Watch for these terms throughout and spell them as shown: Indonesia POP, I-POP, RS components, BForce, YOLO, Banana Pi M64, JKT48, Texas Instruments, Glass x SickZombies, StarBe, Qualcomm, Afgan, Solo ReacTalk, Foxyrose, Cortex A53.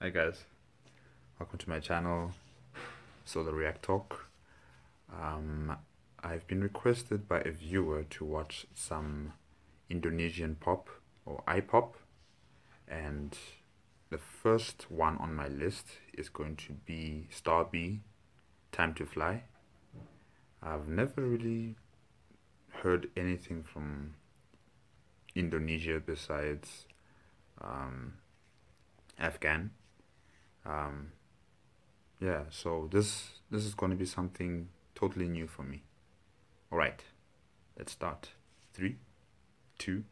Hi guys, welcome to my channel, Solo ReacTalk. I've been requested by a viewer to watch some Indonesian pop or iPop, and the first one on my list is going to be StarBe, Time to Fly. I've never really heard anything from Indonesia besides Afgan. Yeah, so this is going to be something totally new for me. All right, let's start. 3, 2,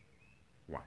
1.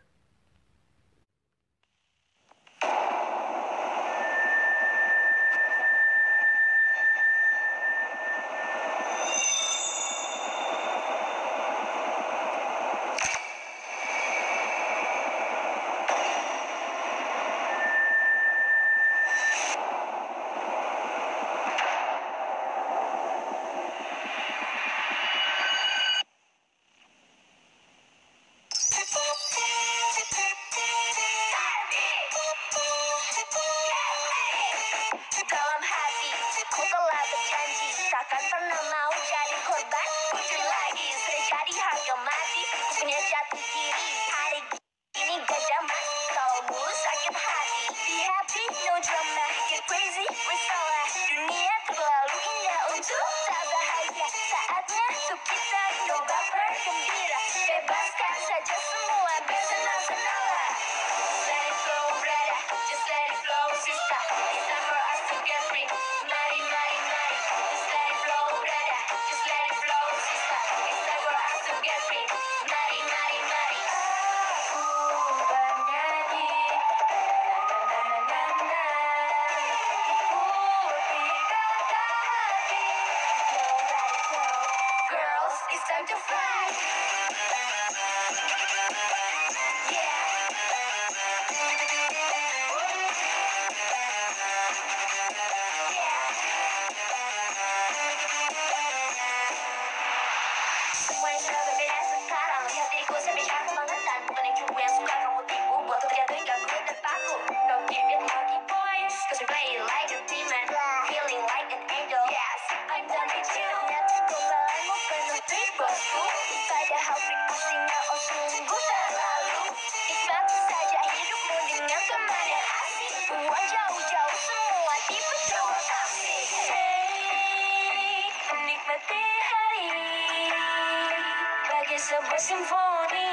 Sebuah simfoni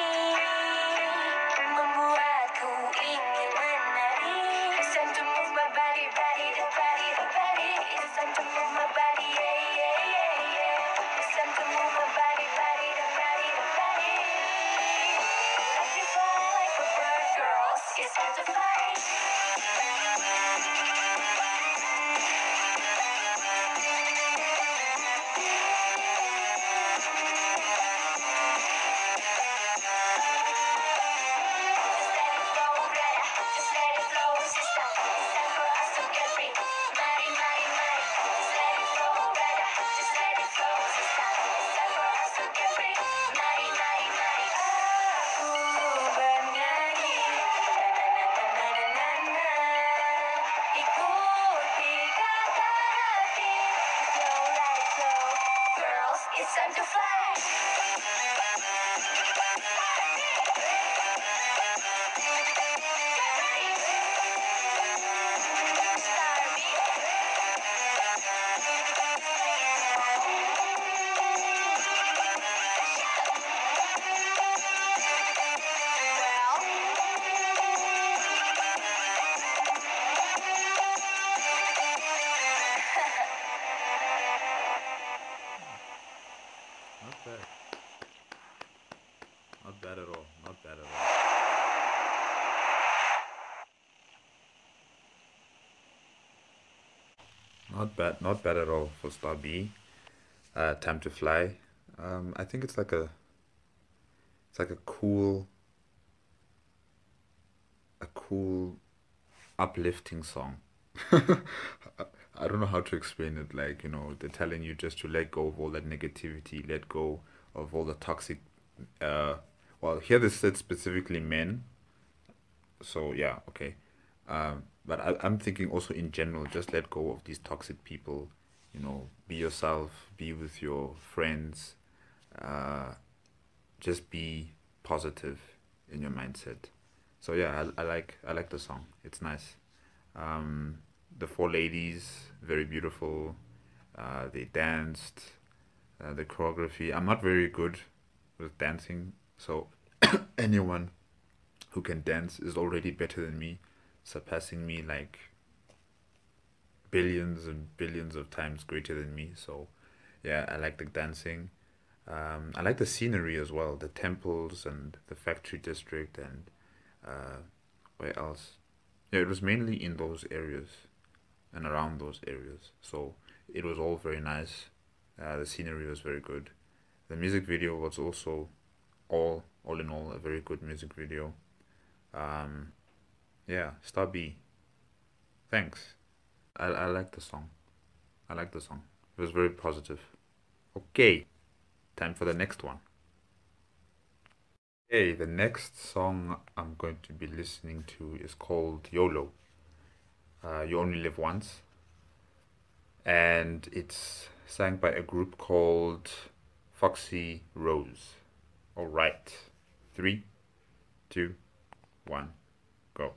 membuatku ingin menari. It's time to move my body, body, the body, the body. It's time to move my body, yeah, yeah, yeah, yeah. It's time to move my body, body, the body, the body. Let me fly like a bird, girls. It's time to fly. Not bad at all, not bad at all. Not bad at all for StarBe. Time to Fly. I think it's like a cool uplifting song. I don't know how to explain it, like, you know, they're telling you just to let go of all that negativity, let go of all the toxic, well, here they said specifically men, so yeah, okay, But I'm thinking also in general, just let go of these toxic people. You know, be yourself, be with your friends, just be positive in your mindset. So yeah, I like the song. It's nice. The four ladies, very beautiful. They danced. The choreography. I'm not very good with dancing, so anyone who can dance is already better than me, surpassing me like billions and billions of times greater than me. So yeah, I like the dancing. I like the scenery as well, the temples and the factory district and where else? Yeah, it was mainly in those areas and around those areas. So it was all very nice. The scenery was very good. The music video was also all in all a very good music video. Yeah, StarBe. Thanks. I like the song. I like the song. It was very positive. Okay, time for the next one. Okay, the next song I'm going to be listening to is called YOLO. You Only Live Once. And it's sang by a group called Foxyrose. All right, 3, 2, 1, go.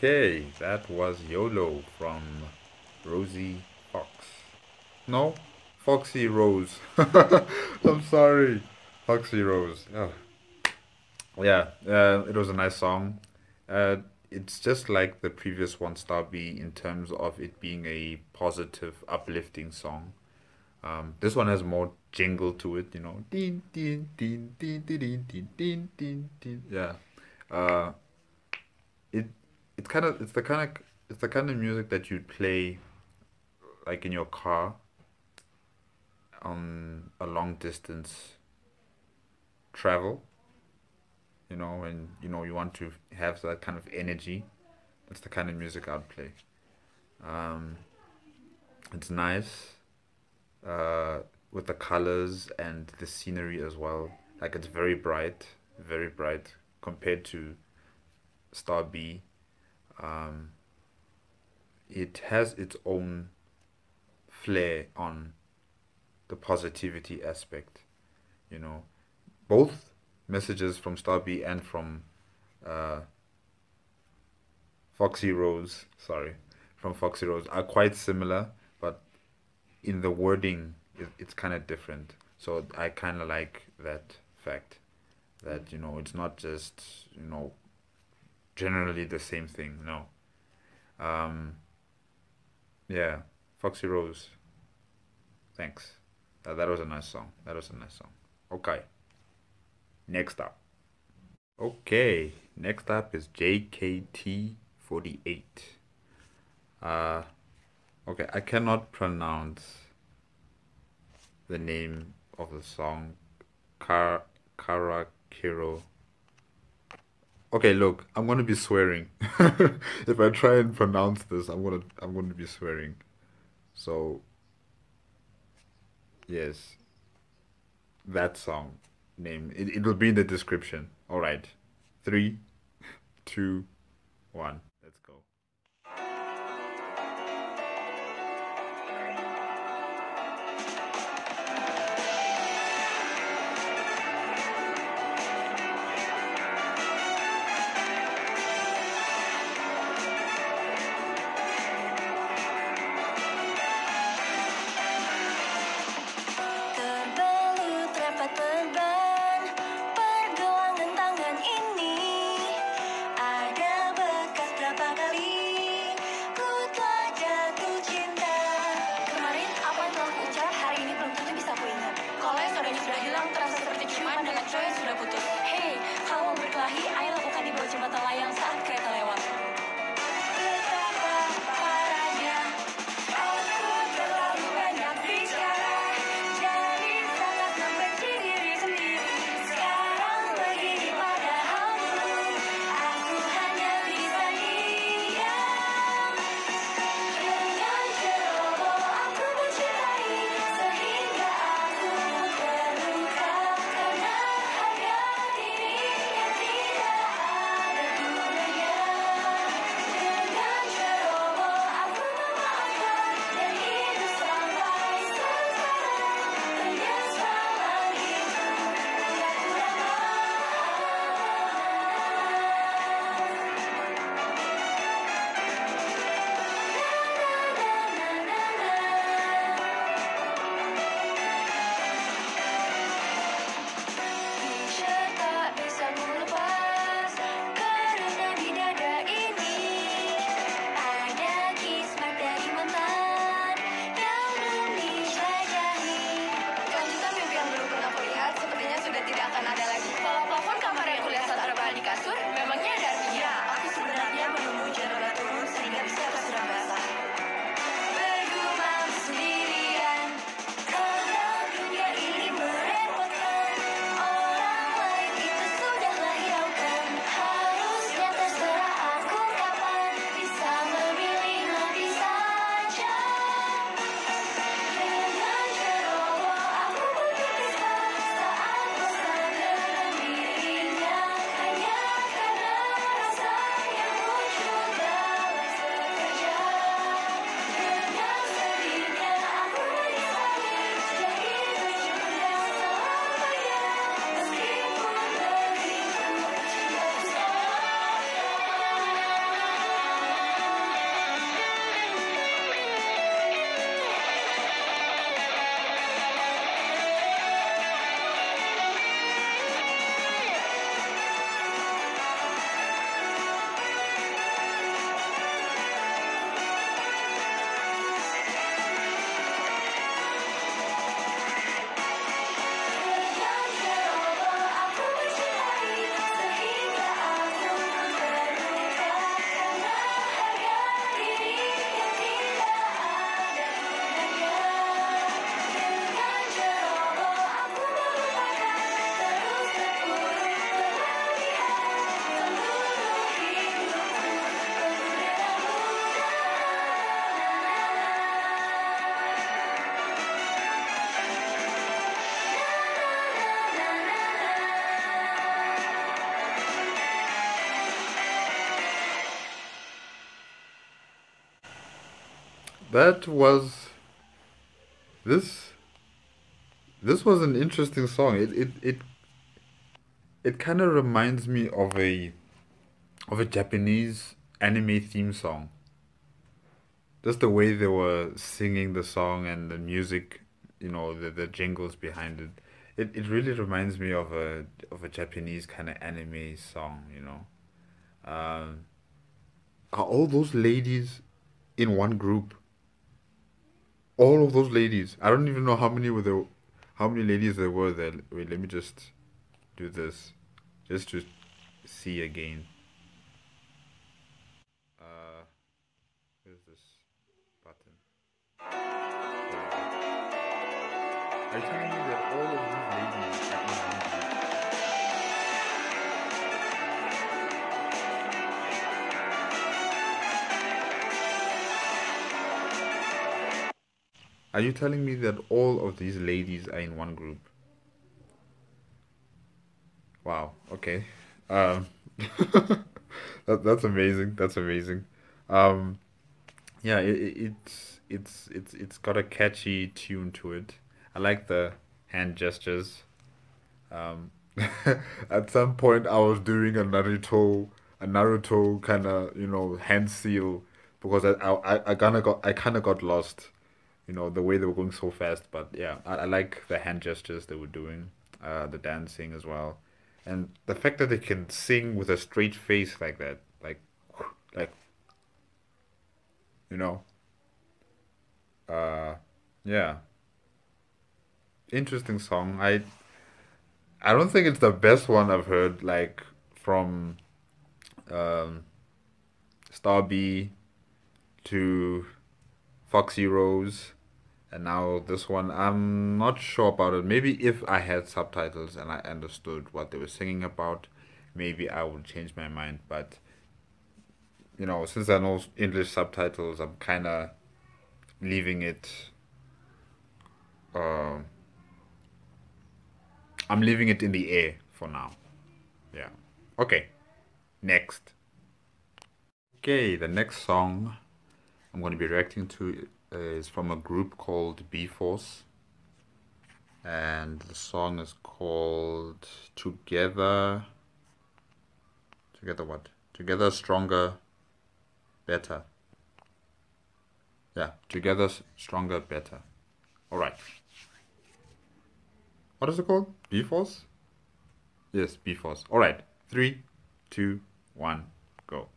Okay, that was YOLO from Rosie Fox. No, Foxyrose. I'm sorry, Foxyrose. Oh, Yeah, it was a nice song. It's just like the previous one, StarBe, in terms of it being a positive, uplifting song. This one has more jingle to it, you know. Ding, ding, ding, ding, ding, ding, ding, ding, ding. Yeah. It's the kind of music that you'd play like in your car on a long distance travel. You know, and you know you want to have that kind of energy. That's the kind of music I'd play. It's nice. With the colors and the scenery as well. Like, it's very bright compared to StarBe. It has its own flair on the positivity aspect, you know. Both messages from StarBe and from Foxyrose, are quite similar, but in the wording, it's kind of different. So I kind of like that fact that, you know, it's not just, you know, generally the same thing. No. Yeah, Foxyrose. Thanks. That was a nice song. Okay. Next up. Okay, next up is JKT48. Okay, I cannot pronounce the name of the song. Karakiro. Okay, look, I'm gonna be swearing. If I try and pronounce this, I'm gonna be swearing. So yes, that song name, it'll be in the description. All right, 3, 2, 1, let's go. that was this was an interesting song. It kind of reminds me of a Japanese anime theme song. Just the way they were singing the song and the music, you know, the jingles behind it. It really reminds me of a Japanese kind of anime song, you know. Are all those ladies in one group? All of those ladies. I don't even know how many ladies there were there. Wait, let me just do this, just to see again. Where's this button? Are you telling me that all of these ladies are in one group? Are you telling me that all of these ladies are in one group? Wow. Okay. That's amazing. That's amazing. Yeah. It's got a catchy tune to it. I like the hand gestures. At some point, I was doing a Naruto kind of, you know, hand seal, because I kind of got lost, you know, the way they were going so fast. But yeah, I like the hand gestures they were doing. The dancing as well. And the fact that they can sing with a straight face like that, like, you know, yeah, interesting song. I don't think it's the best one I've heard, like, from StarBe to Foxyrose, and now this one. I'm not sure about it. Maybe if I had subtitles and I understood what they were singing about, maybe I would change my mind. But, you know, since I know English subtitles, I'm kind of leaving it. I'm leaving it in the air for now. Yeah. Okay. Next. Okay, the next song I'm going to be reacting to is from a group called BForce, and the song is called Together what? Together Stronger Better. Yeah, Together Stronger Better. Alright. What is it called? BForce? Yes, BForce. Alright. 3, 2, 1, go.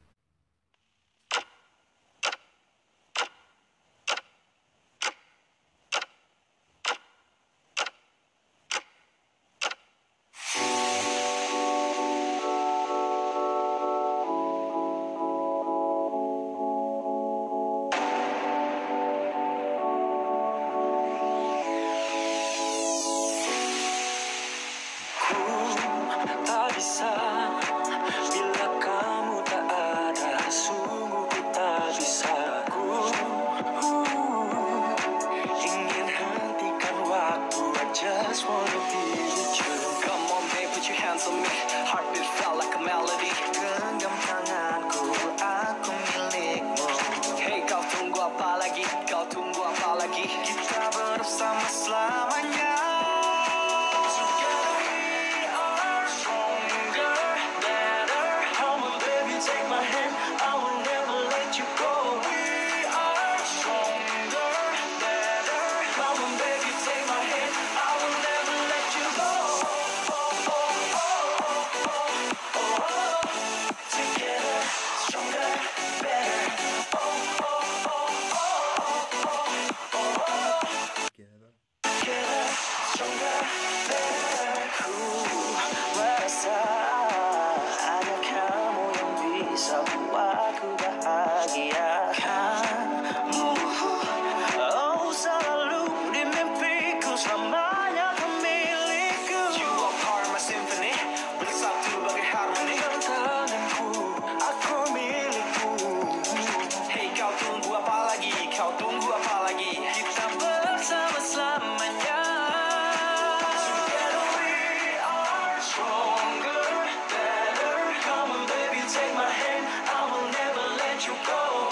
Take my hand, I will never let you go.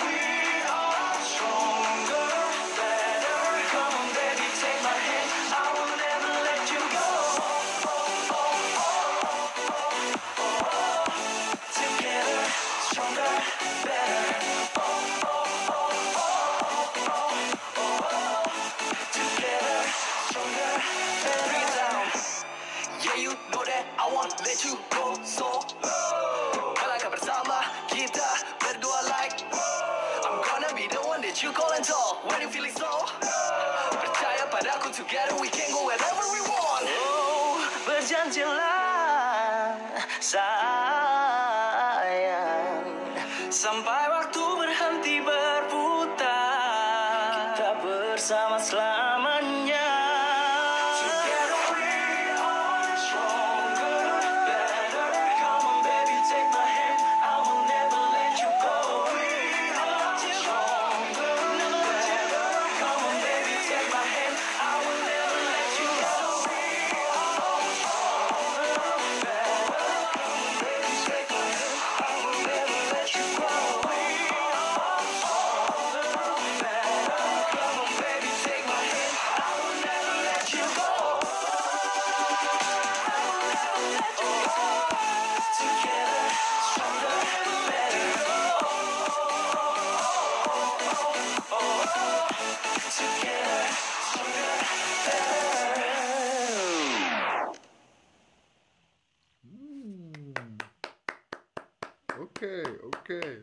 We are stronger. I'm gonna be the one that you call and talk when you feeling slow. Percaya padaku, together we can go wherever we want. Oh, berjanjilah sayang, sampai waktu berhenti berputar, kita bersama selamanya.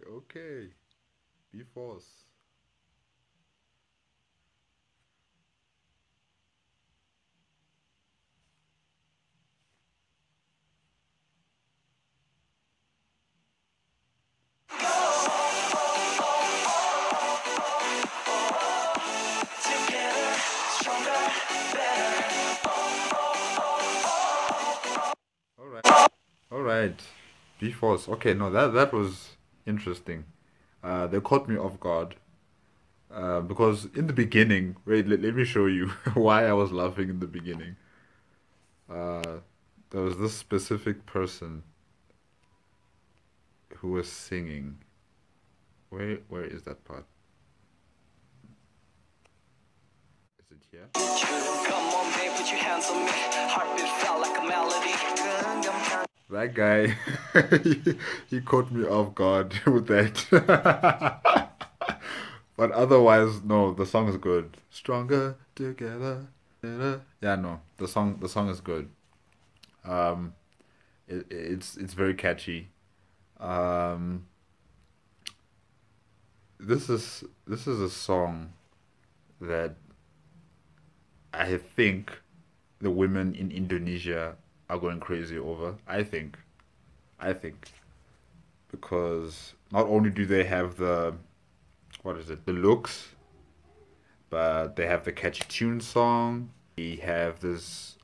Okay, BForce. All right, BForce. Okay, no, that was interesting. They caught me off guard because in the beginning, wait, let me show you why I was laughing in the beginning. There was this specific person who was singing. Where is that part? Is it here? Come on, babe, put your hands on me. Heartbeat felt like a melody. That guy, he caught me off guard with that. But otherwise, no, the song is good. Stronger together. Yeah, no, the song is good. It's very catchy. This is a song that I think the women in Indonesia are going crazy over. I think because not only do they have the looks, but they have the catchy tune song. We have this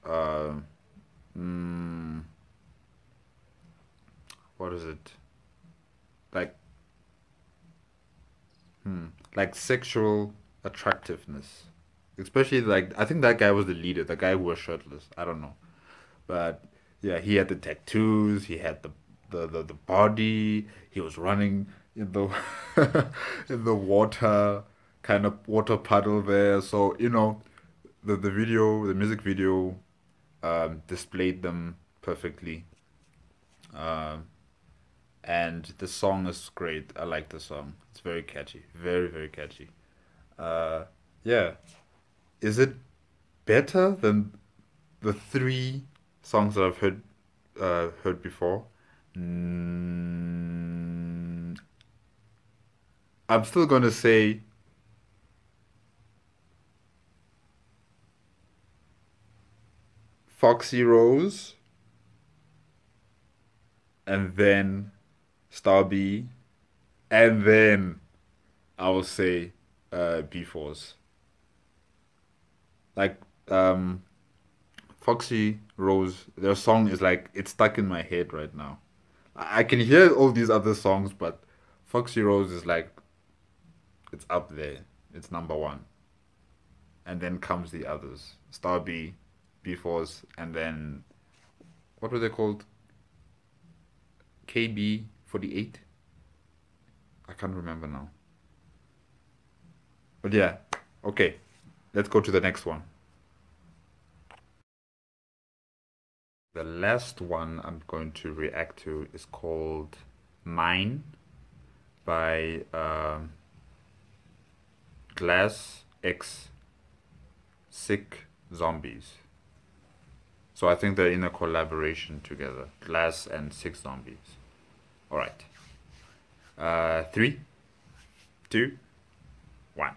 like sexual attractiveness, especially like I think that guy was the leader, the guy who was shirtless. I don't know. But yeah, he had the tattoos, he had the body, he was running in the in the water, kind of water puddle there. So, you know, the music video displayed them perfectly. And the song is great. I like the song. It's very catchy. Very, very catchy. Yeah. Is it better than the three songs that I've heard before? I'm still gonna say Foxyrose, and then StarBe, and then I will say BForce. Like Foxyrose, their song is like, it's stuck in my head right now. I can hear all these other songs, but Foxyrose is like, it's up there. It's #1. And then comes the others. StarBe, BForce, and then, what were they called? KB48? I can't remember now. But yeah, okay. Let's go to the next one. The last one I'm going to react to is called Mine by Glass x SickZombies. So I think they're in a collaboration together, Glass and SickZombies. All right. 3, 2, 1.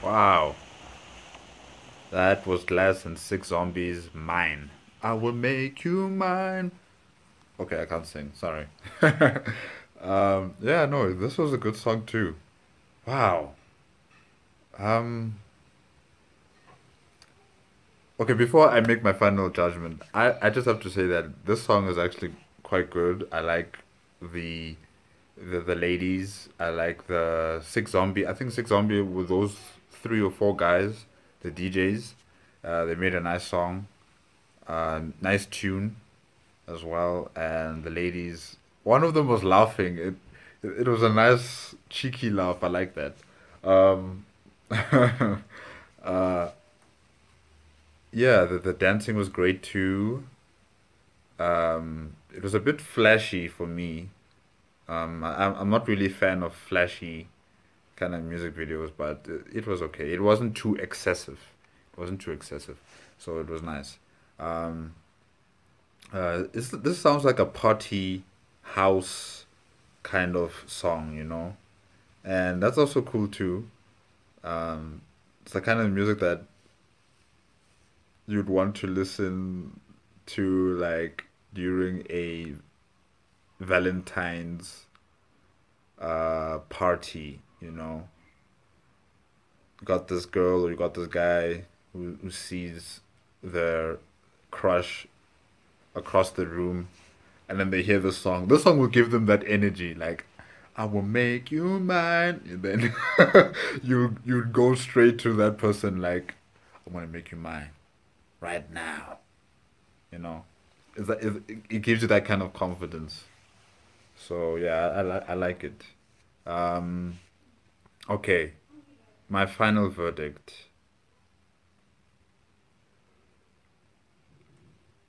Wow, that was Glass and SickZombies, Mine. I will make you mine. Okay, I can't sing, sorry. Yeah, no, this was a good song too. Wow. Okay, before I make my final judgment, I just have to say that this song is actually quite good. I like the ladies. I like the SickZombies. I think SickZombies with those 3 or 4 guys, the DJs, they made a nice song, nice tune as well. And the ladies, one of them was laughing. It was a nice cheeky laugh. I like that. Yeah, the dancing was great too. It was a bit flashy for me. I'm not really a fan of flashy kind of music videos, but it was okay. It wasn't too excessive. So it was nice. This sounds like a party house kind of song, you know, and that's also cool too. It's the kind of music that you'd want to listen to like during a Valentine's party, you know. You got this girl or you got this guy who sees their crush across the room, and then they hear the song. This song will give them that energy, like, I will make you mine. And then you go straight to that person, like, I want to make you mine right now. You know, it gives you that kind of confidence. So yeah, I like it. Okay, my final verdict.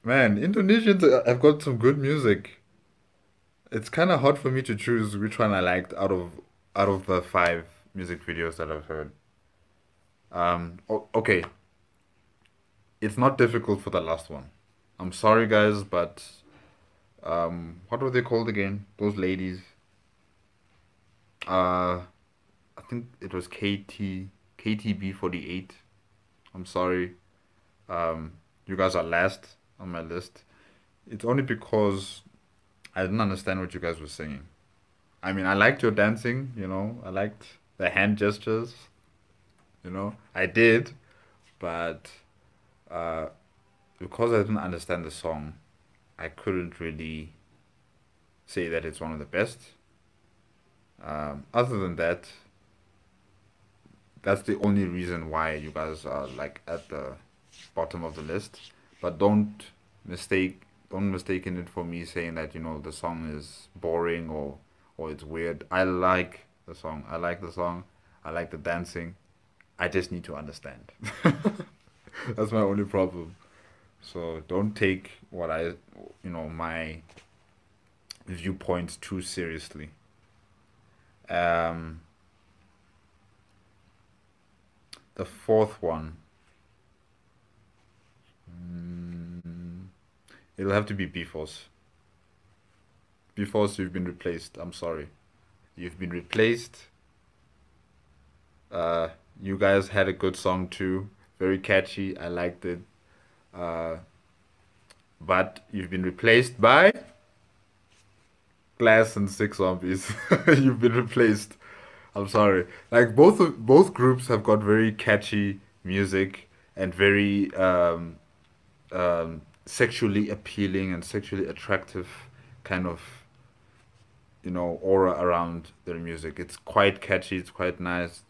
Man, Indonesians have got some good music. It's kind of hard for me to choose which one I liked out of the 5 music videos that I've heard. Okay. It's not difficult for the last one. I'm sorry, guys, but what were they called again? Those ladies. I think it was KTB48. I'm sorry. You guys are last on my list. It's only because I didn't understand what you guys were singing. I mean, I liked your dancing, you know. I liked the hand gestures, you know. I did, but because I didn't understand the song, I couldn't really say that it's one of the best. Other than that, that's the only reason why you guys are like at the bottom of the list. But don't mistaken it for me saying that, you know, the song is boring or it's weird. I like the song. I like the dancing. I just need to understand. That's my only problem. So don't take what I, you know, my viewpoints too seriously. The fourth one, it'll have to be BForce. BForce, you've been replaced. I'm sorry. You've been replaced. You guys had a good song too. Very catchy. I liked it. But you've been replaced by Glass and SickZombies. You've been replaced. I'm sorry. Like both groups have got very catchy music and very sexually appealing and sexually attractive kind of, you know, aura around their music. It's quite catchy. It's quite nice.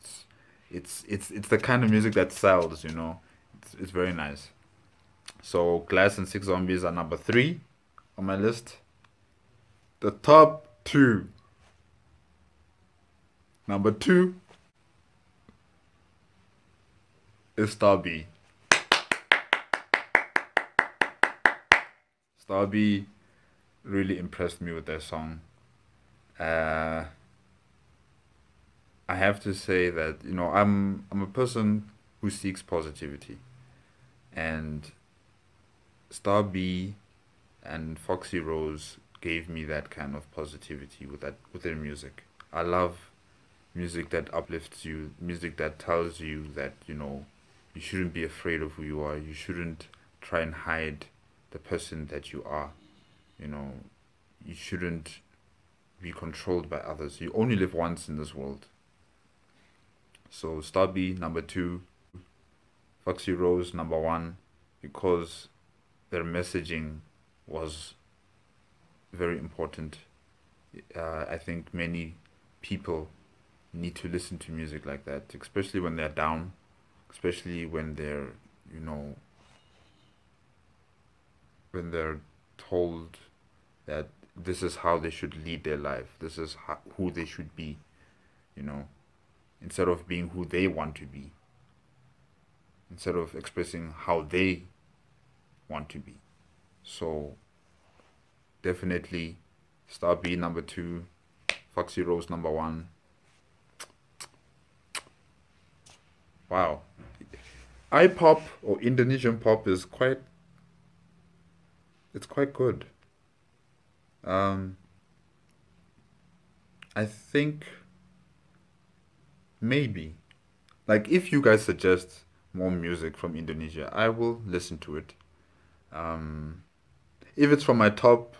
It's the kind of music that sells, you know. It's very nice. So Glass and SickZombies are number 3 on my list. The top 2. Number 2 is StarBe. StarBe really impressed me with their song. I have to say that, you know, I'm a person who seeks positivity, and StarBe and Foxyrose gave me that kind of positivity with their music. I love music that uplifts you, music that tells you that, you know, you shouldn't be afraid of who you are. You shouldn't try and hide the person that you are. You know, you shouldn't be controlled by others. You only live once in this world. So StarBe number 2, Foxyrose number 1, because their messaging was very important. I think many people need to listen to music like that, especially when they're down, especially when they're, you know, when they're told that this is how they should lead their life, this is who they should be, you know, instead of being who they want to be, instead of expressing how they want to be. So definitely StarBe number 2, Foxyrose number 1. Wow. I-pop or Indonesian pop is quite it's quite good. I think maybe, like, if you guys suggest more music from Indonesia, I will listen to it. If it's from my top,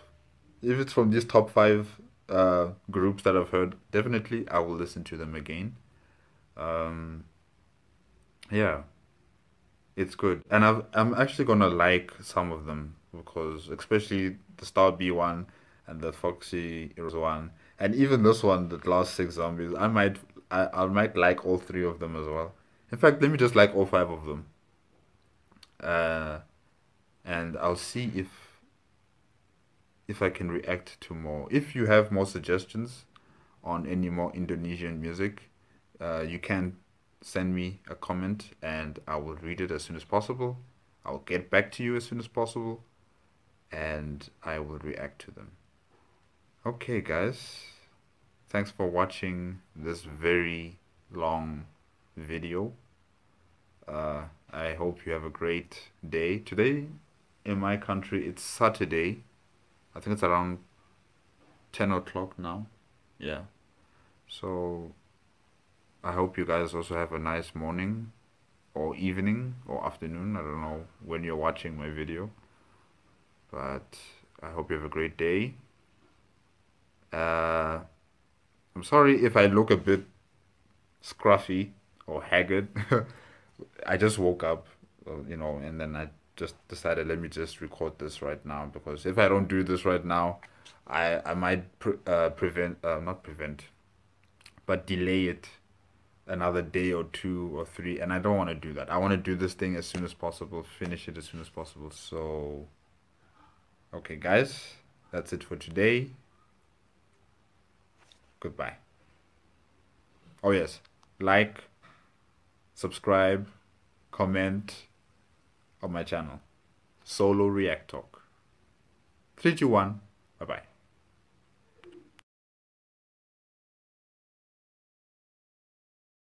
if it's from these top 5 groups that I've heard, definitely I will listen to them again. Yeah, it's good, and I'm actually gonna like some of them, because especially the StarBe one and the Foxyrose one, and even this one, the Glass x SickZombies. I might like all 3 of them as well. In fact, let me just like all 5 of them. And I'll see if I can react to more. If you have more suggestions on any more Indonesian music, you can send me a comment and I will read it as soon as possible. I'll get back to you as soon as possible, and I will react to them. Okay guys, thanks for watching this very long video. I hope you have a great day. Today in my country it's Saturday. I think it's around 10 o'clock now. Yeah, so I hope you guys also have a nice morning or evening or afternoon. I don't know when you're watching my video, but I hope you have a great day. I'm sorry if I look a bit scruffy or haggard. I just woke up, you know, and then I just decided, let me just record this right now, because if I don't do this right now, I might delay it another day or 2 or 3, and I don't want to do that. I want to do this thing as soon as possible, finish it as soon as possible. So okay guys, that's it for today. Goodbye. Oh yes, like, subscribe, comment on my channel, Solo ReacTalk. 3, 2, 1, bye bye.